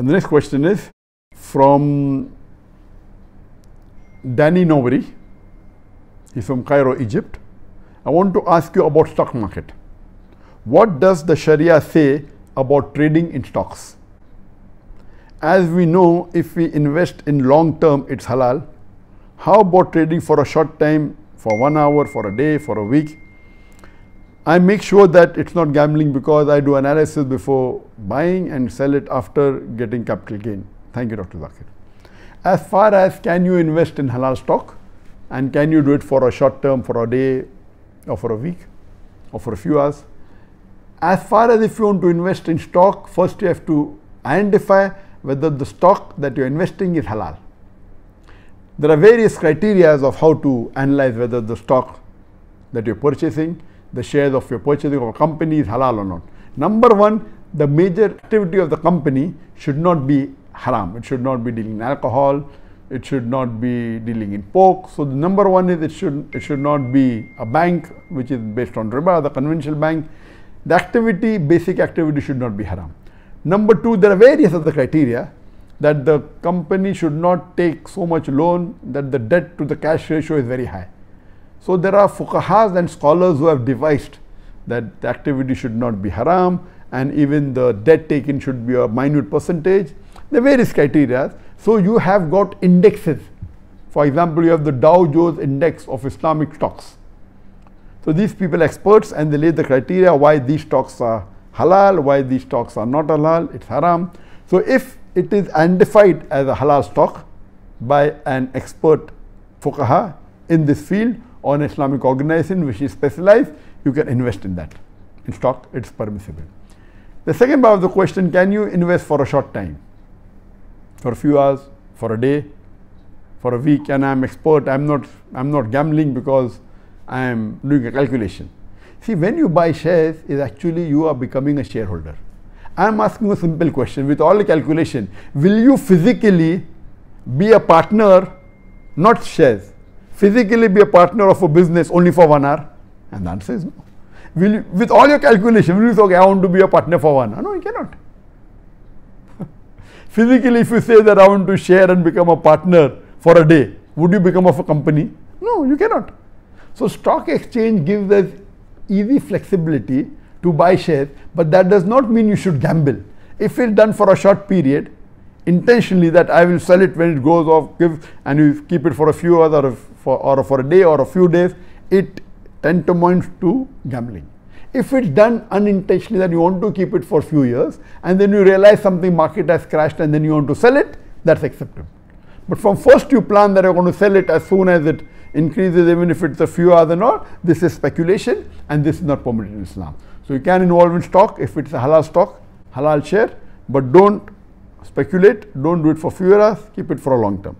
And the next question is from Danny Nobari. He's from Cairo, Egypt. I want to ask you about stock market. What does the Sharia say about trading in stocks? As we know, if we invest in long term, it's halal. How about trading for a short time, for 1 hour, for a day, for a week? I make sure that it's not gambling because I do analysis before buying and sell it after getting capital gain. Thank you, Dr. Zakir. As far as can you invest in halal stock and can you do it for a short term, for a day or for a week or for a few hours? As far as if you want to invest in stock, first you have to identify whether the stock that you are investing is halal. There are various criteria of how to analyze whether the stock that you are purchasing, the shares of your purchasing of a company is halal or not. Number one, the major activity of the company should not be haram. It should not be dealing in alcohol. It should not be dealing in pork. So the number one is it should not be a bank which is based on riba, the conventional bank. The activity, basic activity should not be haram. Number two, there are various other criteria that the company should not take so much loan that the debt to the cash ratio is very high. So there are Fuqahas and scholars who have devised that the activity should not be haram and even the debt taken should be a minute percentage. There are various criteria. So you have got indexes. For example, you have the Dow Jones index of Islamic stocks. So these people are experts and they lay the criteria why these stocks are halal, why these stocks are not halal, it's haram. So if it is identified as a halal stock by an expert Fuqaha in this field or an Islamic organization which is specialized, you can invest in that. In stock, it's permissible. The second part of the question, can you invest for a short time? For a few hours, for a day, for a week, and I'm expert, I'm not gambling because I am doing a calculation. See, when you buy shares, is actually you are becoming a shareholder. I am asking a simple question with all the calculation. Will you physically be a partner, not shares, physically be a partner of a business only for 1 hour? And the answer is no. Will you, with all your calculation, will you say, okay, I want to be a partner for 1 hour? No, you cannot. Physically, if you say that I want to share and become a partner for a day, would you become of a company? No, you cannot. So stock exchange gives us easy flexibility to buy shares, but that does not mean you should gamble. If it's done for a short period, intentionally that I will sell it when it goes off, give, and you keep it for a few hours or for a day or a few days, it tantamount to gambling. If it's done unintentionally that you want to keep it for a few years and then you realize something market has crashed and then you want to sell it, that's acceptable. But from first you plan that you're going to sell it as soon as it increases, even if it's a few hours and all, this is speculation and this is not permitted in Islam. So you can involve in stock if it's a halal stock, halal share, but don't speculate, don't do it for few hours, keep it for a long term.